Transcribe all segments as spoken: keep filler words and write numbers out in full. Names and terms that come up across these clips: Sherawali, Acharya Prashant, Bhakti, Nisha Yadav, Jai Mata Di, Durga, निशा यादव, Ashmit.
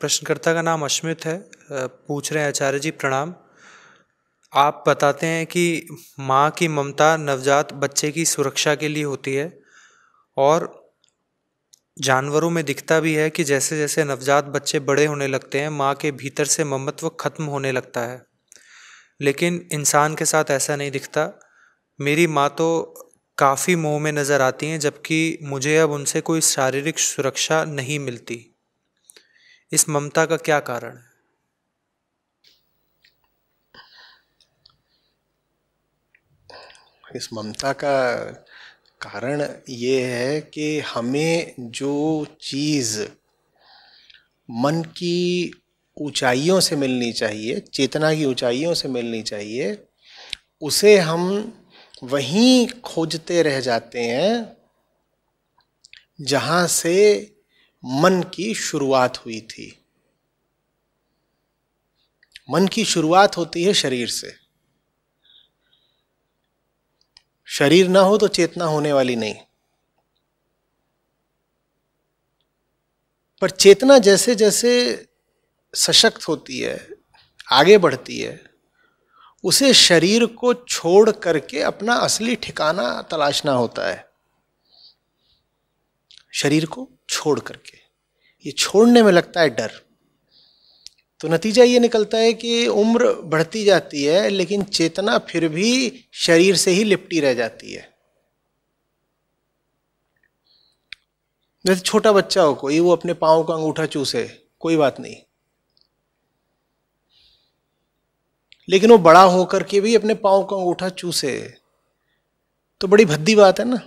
प्रश्नकर्ता का नाम अश्मित है, पूछ रहे हैं आचार्य जी प्रणाम। आप बताते हैं कि माँ की ममता नवजात बच्चे की सुरक्षा के लिए होती है और जानवरों में दिखता भी है कि जैसे जैसे नवजात बच्चे बड़े होने लगते हैं माँ के भीतर से ममत्व ख़त्म होने लगता है, लेकिन इंसान के साथ ऐसा नहीं दिखता। मेरी माँ तो काफ़ी मोह में नज़र आती हैं, जबकि मुझे अब उनसे कोई शारीरिक सुरक्षा नहीं मिलती। इस ममता का क्या कारण है? इस ममता का कारण ये है कि हमें जो चीज़ मन की ऊंचाइयों से मिलनी चाहिए, चेतना की ऊंचाइयों से मिलनी चाहिए, उसे हम वहीं खोजते रह जाते हैं जहाँ से मन की शुरुआत हुई थी। मन की शुरुआत होती है शरीर से। शरीर ना हो तो चेतना होने वाली नहीं, पर चेतना जैसे जैसे सशक्त होती है, आगे बढ़ती है, उसे शरीर को छोड़ करके अपना असली ठिकाना तलाशना होता है। शरीर को छोड़ करके, ये छोड़ने में लगता है डर। तो नतीजा ये निकलता है कि उम्र बढ़ती जाती है लेकिन चेतना फिर भी शरीर से ही लिपटी रह जाती है। जैसे छोटा बच्चा हो कोई, वो अपने पाँव का अंगूठा चूसे, कोई बात नहीं, लेकिन वो बड़ा होकर के भी अपने पाँव का अंगूठा चूसे तो बड़ी भद्दी बात है ना।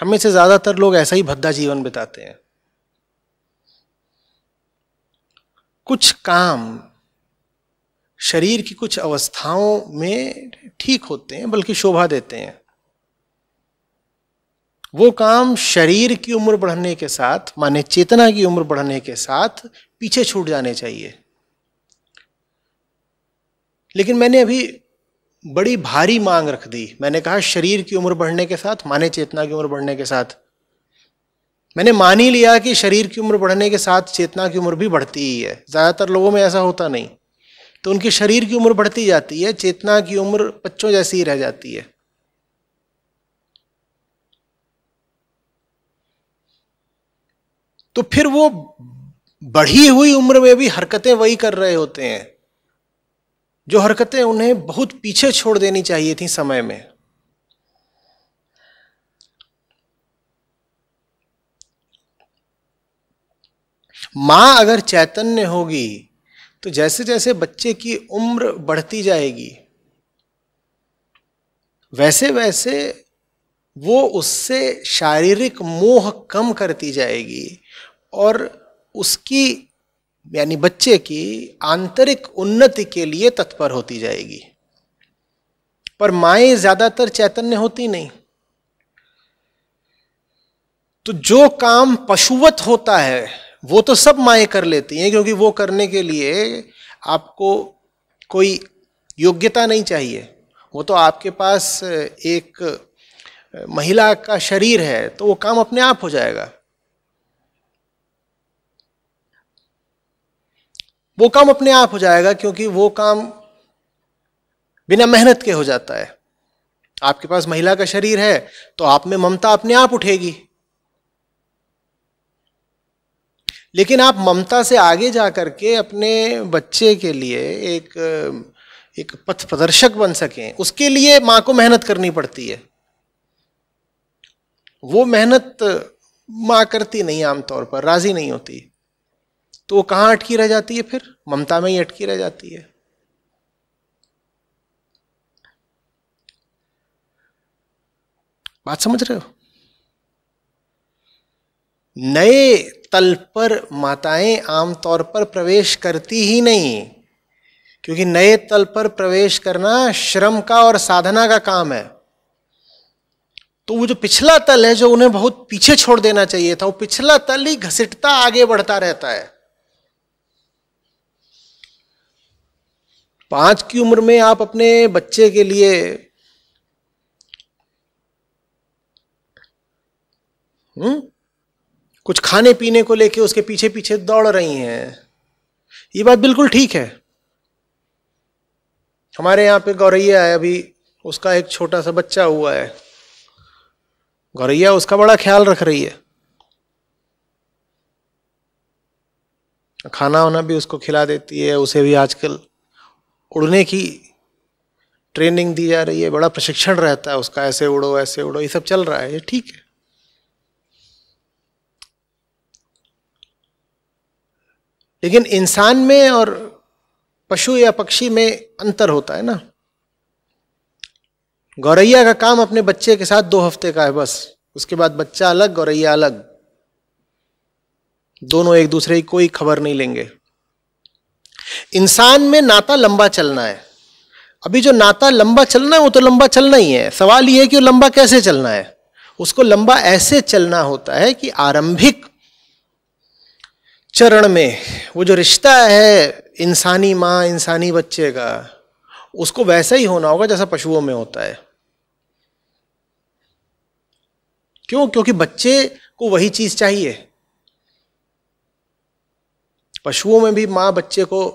हमें से ज़्यादातर लोग ऐसा ही भद्दा जीवन बिताते हैं। कुछ काम शरीर की कुछ अवस्थाओं में ठीक होते हैं, बल्कि शोभा देते हैं। वो काम शरीर की उम्र बढ़ने के साथ, माने चेतना की उम्र बढ़ने के साथ, पीछे छूट जाने चाहिए। लेकिन मैंने अभी बड़ी भारी मांग रख दी। मैंने कहा शरीर की उम्र बढ़ने के साथ, माने चेतना की उम्र बढ़ने के साथ। मैंने मान ही लिया कि शरीर की उम्र बढ़ने के साथ चेतना की उम्र भी बढ़ती ही है। ज़्यादातर लोगों में ऐसा होता नहीं, तो उनकी शरीर की उम्र बढ़ती जाती है, चेतना की उम्र बच्चों जैसी ही रह जाती है। तो फिर वो बढ़ी हुई उम्र में भी हरकतें वही कर रहे होते हैं जो हरकतें उन्हें बहुत पीछे छोड़ देनी चाहिए थी समय में। माँ अगर चैतन्य होगी तो जैसे जैसे बच्चे की उम्र बढ़ती जाएगी वैसे वैसे वो उससे शारीरिक मोह कम करती जाएगी और उसकी यानी बच्चे की आंतरिक उन्नति के लिए तत्पर होती जाएगी। पर माएँ ज़्यादातर चैतन्य होती नहीं, तो जो काम पशुवत होता है वो तो सब माएँ कर लेती हैं, क्योंकि वो करने के लिए आपको कोई योग्यता नहीं चाहिए। वो तो आपके पास एक महिला का शरीर है तो वो काम अपने आप हो जाएगा। वो काम अपने आप हो जाएगा क्योंकि वो काम बिना मेहनत के हो जाता है। आपके पास महिला का शरीर है तो आप में ममता अपने आप उठेगी, लेकिन आप ममता से आगे जा करके अपने बच्चे के लिए एक एक पथ प्रदर्शक बन सकें, उसके लिए माँ को मेहनत करनी पड़ती है। वो मेहनत माँ करती नहीं, आमतौर पर राजी नहीं होती, तो वो कहाँ अटकी रह जाती है? फिर ममता में ही अटकी रह जाती है। बात समझ रहे हो? नए तल पर माताएं आमतौर पर प्रवेश करती ही नहीं, क्योंकि नए तल पर प्रवेश करना श्रम का और साधना का काम है। तो वो जो पिछला तल है जो उन्हें बहुत पीछे छोड़ देना चाहिए था, वो पिछला तल ही घसीटता आगे बढ़ता रहता है। पांच की उम्र में आप अपने बच्चे के लिए हम्म कुछ खाने पीने को लेके उसके पीछे पीछे दौड़ रही हैं। ये बात बिल्कुल ठीक है। हमारे यहाँ पे गौरैया है, अभी उसका एक छोटा सा बच्चा हुआ है। गौरैया उसका बड़ा ख्याल रख रही है, खाना वाना भी उसको खिला देती है, उसे भी आजकल उड़ने की ट्रेनिंग दी जा रही है, बड़ा प्रशिक्षण रहता है उसका, ऐसे उड़ो ऐसे उड़ो, ये सब चल रहा है, ये ठीक है। लेकिन इंसान में और पशु या पक्षी में अंतर होता है ना। गौरैया का काम अपने बच्चे के साथ दो हफ्ते का है बस, उसके बाद बच्चा अलग गौरैया अलग, दोनों एक दूसरे की कोई खबर नहीं लेंगे। इंसान में नाता लंबा चलना है। अभी जो नाता लंबा चलना है वो तो लंबा चलना ही है, सवाल ये है कि वो लंबा कैसे चलना है। उसको लंबा ऐसे चलना होता है कि आरंभिक चरण में वो जो रिश्ता है इंसानी माँ इंसानी बच्चे का, उसको वैसा ही होना होगा जैसा पशुओं में होता है। क्यों? क्योंकि बच्चे को वही चीज चाहिए। पशुओं में भी माँ बच्चे को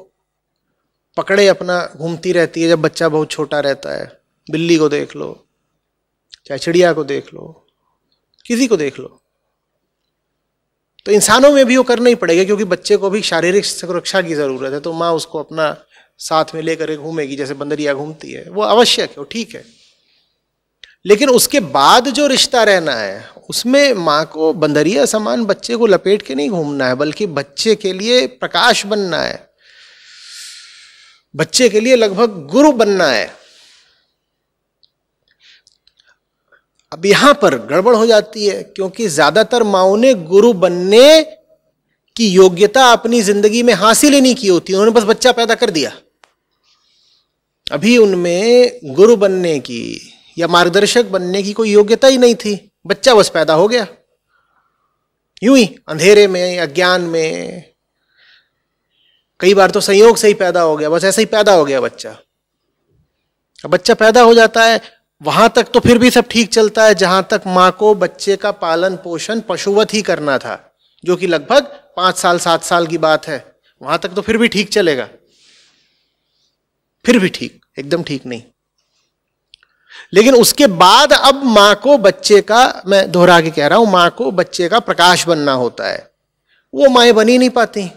पकड़े अपना घूमती रहती है जब बच्चा बहुत छोटा रहता है। बिल्ली को देख लो, चाहे चिड़िया को देख लो, किसी को देख लो। तो इंसानों में भी वो करना ही पड़ेगा, क्योंकि बच्चे को भी शारीरिक सुरक्षा की ज़रूरत है। तो माँ उसको अपना साथ में लेकर घूमेगी जैसे बंदरिया घूमती है, वो आवश्यक है, वो ठीक है। लेकिन उसके बाद जो रिश्ता रहना है उसमें माँ को बंदरिया समान बच्चे को लपेट के नहीं घूमना है, बल्कि बच्चे के लिए प्रकाश बनना है, बच्चे के लिए लगभग गुरु बनना है। अब यहां पर गड़बड़ हो जाती है, क्योंकि ज्यादातर माओं ने गुरु बनने की योग्यता अपनी जिंदगी में हासिल ही नहीं की होती, उन्होंने बस बच्चा पैदा कर दिया। अभी उनमें गुरु बनने की या मार्गदर्शक बनने की कोई योग्यता ही नहीं थी, बच्चा बस पैदा हो गया, यूं ही अंधेरे में, अज्ञान में, कई बार तो संयोग से ही पैदा हो गया, बस ऐसे ही पैदा हो गया बच्चा। अब बच्चा पैदा हो जाता है, वहां तक तो फिर भी सब ठीक चलता है जहां तक माँ को बच्चे का पालन पोषण पशुवत ही करना था, जो कि लगभग पांच साल सात साल की बात है, वहां तक तो फिर भी ठीक चलेगा। फिर भी ठीक, एकदम ठीक नहीं। लेकिन उसके बाद अब माँ को बच्चे का, मैं दोहरा के कह रहा हूं, माँ को बच्चे का प्रकाश बनना होता है। वो माएँ बनी नहीं पाती।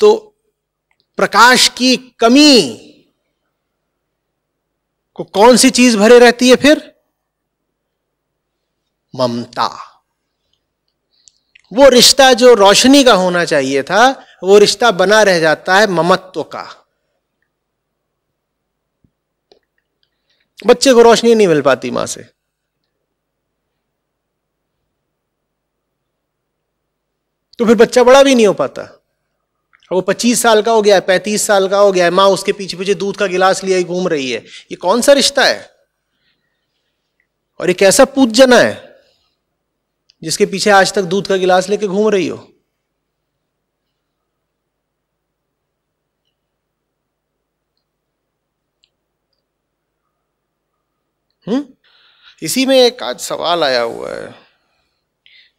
तो प्रकाश की कमी को कौन सी चीज भरे रहती है फिर? ममता। वो रिश्ता जो रोशनी का होना चाहिए था वो रिश्ता बना रह जाता है ममत्व का। बच्चे को रोशनी नहीं मिल पाती मां से। तो फिर बच्चा बड़ा भी नहीं हो पाता। वो पच्चीस साल का हो गया है, पैंतीस साल का हो गया है, माँ उसके पीछे पीछे दूध का गिलास लिए घूम रही है। ये कौन सा रिश्ता है और ये कैसा पूजन है जिसके पीछे आज तक दूध का गिलास लेके घूम रही हो? हम्म इसी में एक आज सवाल आया हुआ है,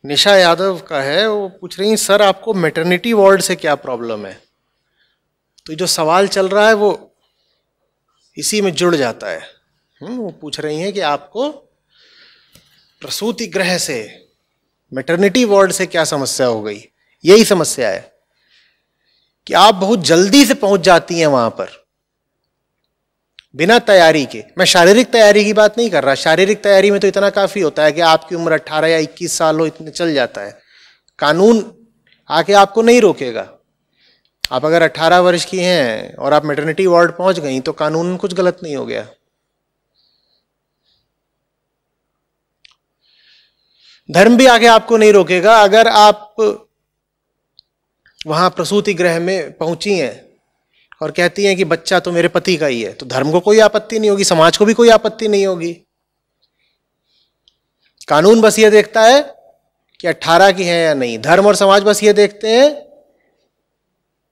निशा यादव का है। वो पूछ रही हैं, सर आपको मैटरनिटी वार्ड से क्या प्रॉब्लम है? तो जो सवाल चल रहा है वो इसी में जुड़ जाता है। वो पूछ रही हैं कि आपको प्रसूति गृह से, मैटरनिटी वार्ड से क्या समस्या हो गई। यही समस्या है कि आप बहुत जल्दी से पहुंच जाती हैं वहां पर बिना तैयारी के। मैं शारीरिक तैयारी की बात नहीं कर रहा, शारीरिक तैयारी में तो इतना काफ़ी होता है कि आपकी उम्र अट्ठारह या इक्कीस साल हो, इतने चल जाता है, कानून आके आपको नहीं रोकेगा। आप अगर अट्ठारह वर्ष की हैं और आप मैटरनिटी वार्ड पहुंच गई तो कानून कुछ गलत नहीं हो गया। धर्म भी आके आपको नहीं रोकेगा। अगर आप वहां प्रसूति गृह में पहुंची हैं और कहती हैं कि बच्चा तो मेरे पति का ही है, तो धर्म को कोई आपत्ति नहीं होगी, समाज को भी कोई आपत्ति नहीं होगी। कानून बस ये देखता है कि अट्ठारह की है या नहीं, धर्म और समाज बस ये देखते हैं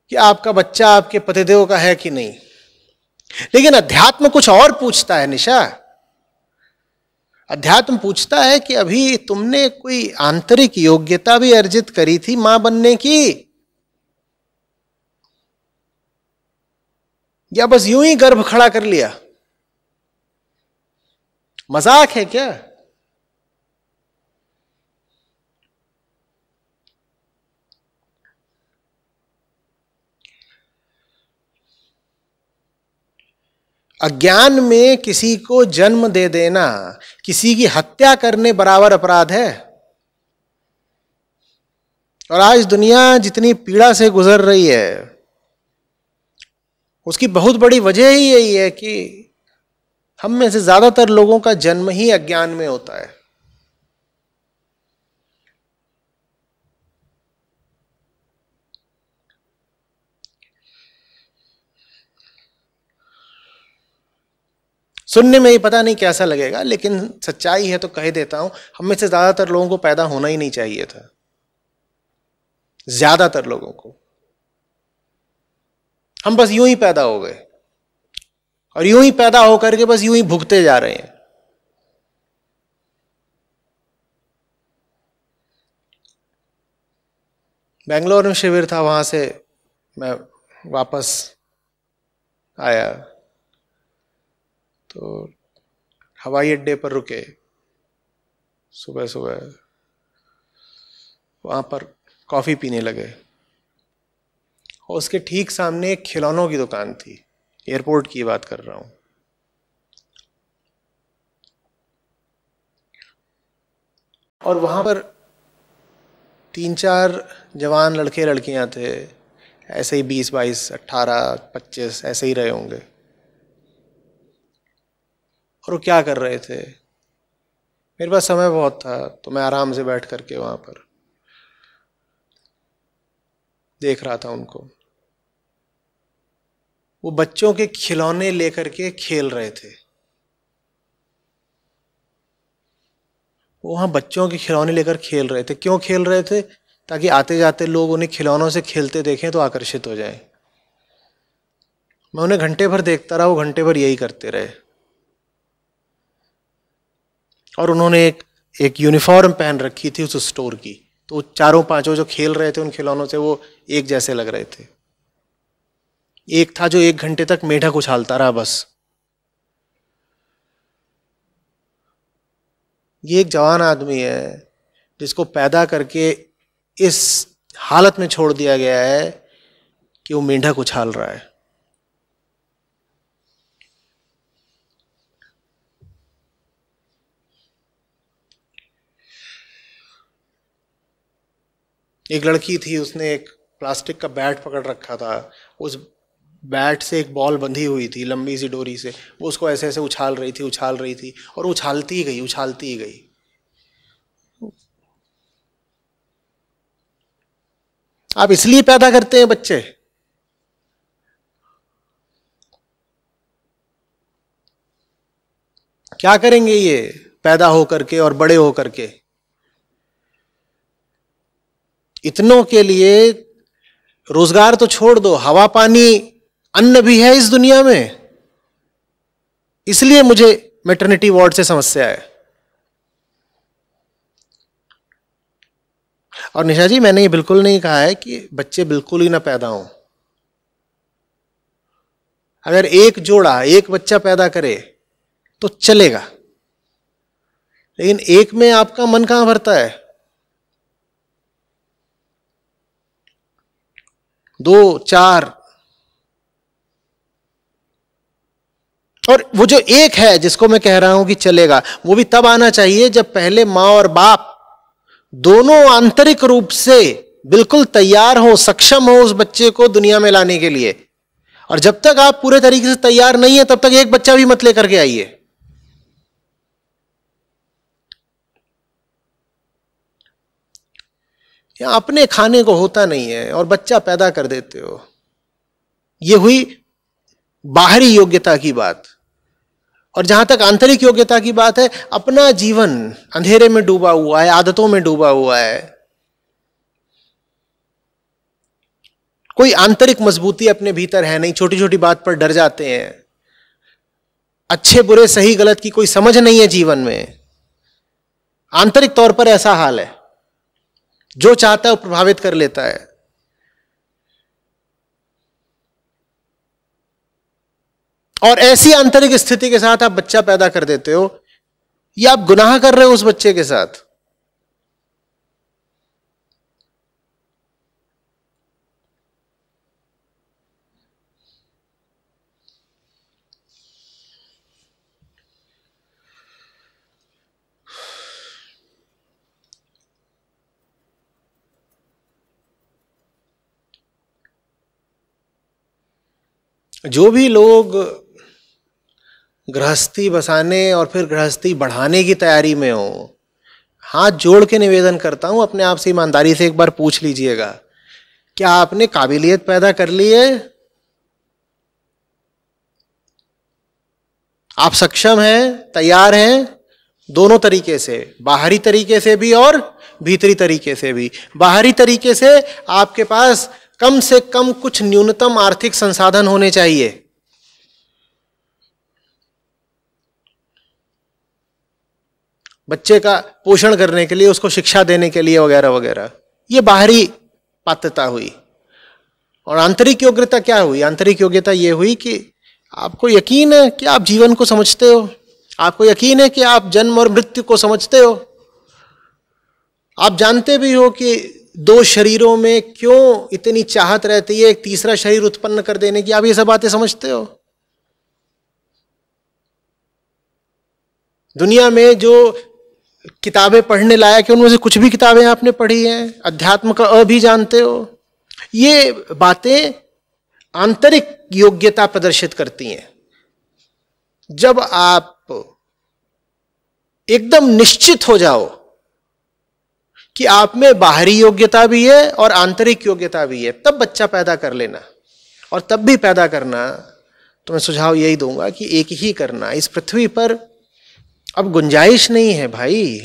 कि आपका बच्चा आपके पतिदेव का है कि नहीं। लेकिन अध्यात्म कुछ और पूछता है निशा। अध्यात्म पूछता है कि अभी तुमने कोई आंतरिक योग्यता भी अर्जित करी थी मां बनने की, या बस यूं ही गर्भ खड़ा कर लिया? मजाक है क्या? अज्ञान में किसी को जन्म दे देना किसी की हत्या करने बराबर अपराध है। और आज दुनिया जितनी पीड़ा से गुजर रही है उसकी बहुत बड़ी वजह ही यही है कि हम में से ज्यादातर लोगों का जन्म ही अज्ञान में होता है। सुनने में ही पता नहीं कैसा लगेगा, लेकिन सच्चाई है तो कह देता हूं, हम में से ज्यादातर लोगों को पैदा होना ही नहीं चाहिए था। ज्यादातर लोगों को हम बस यूं ही पैदा हो गए और यूं ही पैदा होकर के बस यूं ही भुगते जा रहे हैं। बेंगलोर में शिविर था, वहां से मैं वापस आया तो हवाई अड्डे पर रुके सुबह सुबह, वहां पर कॉफी पीने लगे और उसके ठीक सामने एक खिलौनों की दुकान थी। एयरपोर्ट की बात कर रहा हूं। और वहां पर तीन चार जवान लड़के लड़कियां थे, ऐसे ही बीस बाईस अट्ठारह पच्चीस ऐसे ही रहे होंगे। और वो क्या कर रहे थे, मेरे पास समय बहुत था तो मैं आराम से बैठ करके वहां पर देख रहा था उनको। वो बच्चों के खिलौने लेकर के खेल रहे थे। वो वहां बच्चों के खिलौने लेकर खेल रहे थे। क्यों खेल रहे थे? ताकि आते जाते लोग उन्हें खिलौनों से खेलते देखें तो आकर्षित हो जाएं। मैं उन्हें घंटे भर देखता रहा, वो घंटे भर यही करते रहे। और उन्होंने एक एक यूनिफॉर्म पहन रखी थी उस स्टोर की, तो चारों पांचों जो खेल रहे थे उन खिलौनों से वो एक जैसे लग रहे थे। एक था जो एक घंटे तक मेढक उछालता रहा बस। ये एक जवान आदमी है जिसको पैदा करके इस हालत में छोड़ दिया गया है कि वो मेढक उछाल रहा है। एक लड़की थी, उसने एक प्लास्टिक का बैट पकड़ रखा था, उस बैट से एक बॉल बंधी हुई थी लंबी सी डोरी से। वो उसको ऐसे ऐसे उछाल रही थी उछाल रही थी और उछालती ही गई उछालती ही गई। आप इसलिए पैदा करते हैं बच्चे। क्या करेंगे ये पैदा हो करके और बड़े हो करके? इतनों के लिए रोजगार तो छोड़ दो, हवा पानी अन्न भी है इस दुनिया में। इसलिए मुझे मैटरनिटी वार्ड से समस्या है। और निशा जी, मैंने ये बिल्कुल नहीं कहा है कि बच्चे बिल्कुल ही ना पैदा हों। अगर एक जोड़ा एक बच्चा पैदा करे तो चलेगा, लेकिन एक में आपका मन कहां भरता है? दो चार, और वो जो एक है जिसको मैं कह रहा हूं कि चलेगा, वो भी तब आना चाहिए जब पहले मां और बाप दोनों आंतरिक रूप से बिल्कुल तैयार हो, सक्षम हो उस बच्चे को दुनिया में लाने के लिए। और जब तक आप पूरे तरीके से तैयार नहीं है तब तक एक बच्चा भी मत लेकर के आइए। या अपने खाने को होता नहीं है और बच्चा पैदा कर देते हो। ये हुई बाहरी योग्यता की बात। और जहां तक आंतरिक योग्यता की बात है, अपना जीवन अंधेरे में डूबा हुआ है, आदतों में डूबा हुआ है, कोई आंतरिक मजबूती अपने भीतर है नहीं। छोटी छोटी बात पर डर जाते हैं, अच्छे बुरे सही गलत की कोई समझ नहीं है जीवन में, आंतरिक तौर पर ऐसा हाल है, जो चाहता है वो प्रभावित कर लेता है। और ऐसी आंतरिक स्थिति के साथ आप बच्चा पैदा कर देते हो, या आप गुनाह कर रहे हो उस बच्चे के साथ। जो भी लोग गृहस्थी बसाने और फिर गृहस्थी बढ़ाने की तैयारी में हो, हाथ जोड़ के निवेदन करता हूं, अपने आप से ईमानदारी से एक बार पूछ लीजिएगा, क्या आपने काबिलियत पैदा कर ली है? आप सक्षम हैं, तैयार हैं, दोनों तरीके से, बाहरी तरीके से भी और भीतरी तरीके से भी। बाहरी तरीके से आपके पास कम से कम कुछ न्यूनतम आर्थिक संसाधन होने चाहिए, बच्चे का पोषण करने के लिए, उसको शिक्षा देने के लिए वगैरह वगैरह। ये बाहरी पात्रता हुई। और आंतरिक योग्यता क्या हुई? आंतरिक योग्यता ये हुई कि आपको यकीन है कि आप जीवन को समझते हो, आपको यकीन है कि आप जन्म और मृत्यु को समझते हो, आप जानते भी हो कि दो शरीरों में क्यों इतनी चाहत रहती है एक तीसरा शरीर उत्पन्न कर देने की। आप ये सब बातें समझते हो। दुनिया में जो किताबें पढ़ने लायक है उनमें से कुछ भी किताबें आपने पढ़ी हैं, अध्यात्म का अ भी जानते हो। ये बातें आंतरिक योग्यता प्रदर्शित करती हैं। जब आप एकदम निश्चित हो जाओ कि आप में बाहरी योग्यता भी है और आंतरिक योग्यता भी है, तब बच्चा पैदा कर लेना। और तब भी पैदा करना तो मैं सुझाव यही दूंगा कि एक ही करना। इस पृथ्वी पर अब गुंजाइश नहीं है भाई,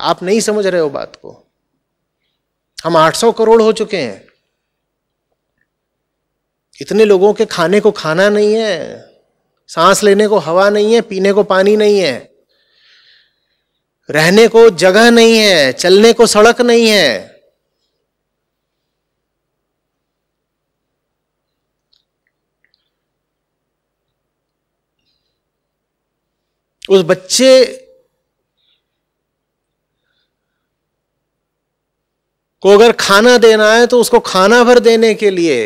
आप नहीं समझ रहे हो बात को। हम आठ सौ करोड़ हो चुके हैं, इतने लोगों के खाने को खाना नहीं है, सांस लेने को हवा नहीं है, पीने को पानी नहीं है, रहने को जगह नहीं है, चलने को सड़क नहीं है। उस बच्चे को अगर खाना देना है तो उसको खाना भर देने के लिए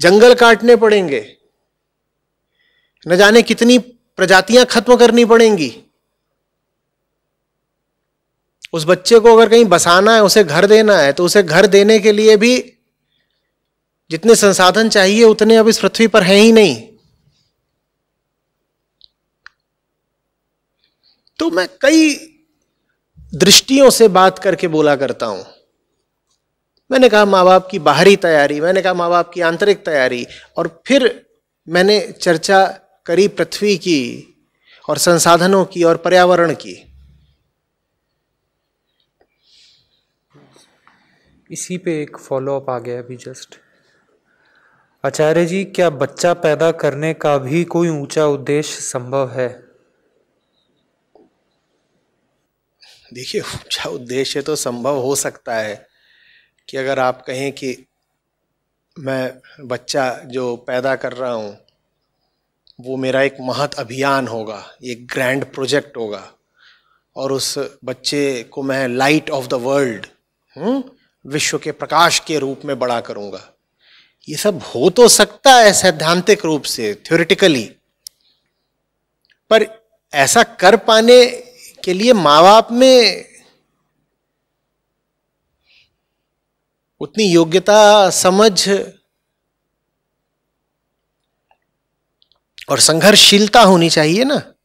जंगल काटने पड़ेंगे, न जाने कितनी प्रजातियां खत्म करनी पड़ेंगी। उस बच्चे को अगर कहीं बसाना है, उसे घर देना है, तो उसे घर देने के लिए भी जितने संसाधन चाहिए उतने अब इस पृथ्वी पर हैं ही नहीं। तो मैं कई दृष्टियों से बात करके बोला करता हूं। मैंने कहा माँ बाप की बाहरी तैयारी, मैंने कहा माँ बाप की आंतरिक तैयारी, और फिर मैंने चर्चा करी पृथ्वी की और संसाधनों की और पर्यावरण की। इसी पे एक फॉलोअप आ गया अभी जस्ट। आचार्य जी, क्या बच्चा पैदा करने का भी कोई ऊंचा उद्देश्य संभव है? देखिए, ऊंचा उद्देश्य तो संभव हो सकता है कि अगर आप कहें कि मैं बच्चा जो पैदा कर रहा हूँ वो मेरा एक महत अभियान होगा, एक ग्रैंड प्रोजेक्ट होगा, और उस बच्चे को मैं लाइट ऑफ द वर्ल्ड, विश्व के प्रकाश के रूप में बड़ा करूँगा। ये सब हो तो सकता है सैद्धांतिक रूप से, थ्योरेटिकली, पर ऐसा कर पाने के लिए माँ बाप में उतनी योग्यता, समझ और संघर्षशीलता होनी चाहिए ना।